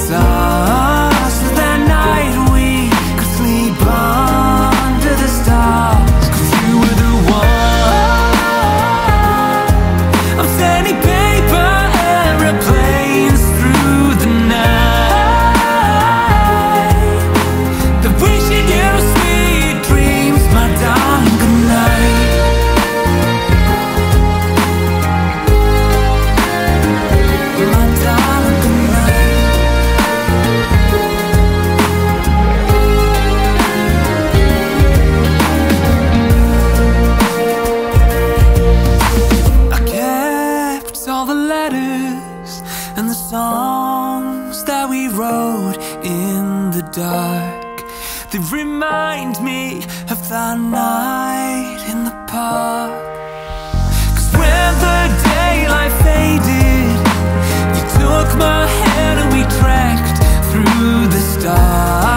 it's us, that night we could sleep under the stars, 'cause you were the one. I'm sending paper airplanes through the night, the wishing you sweet dreams, my darling, good night. And the songs that we wrote in the dark, they remind me of that night in the park. 'Cause when the daylight faded, you took my hand and we trekked through the stars.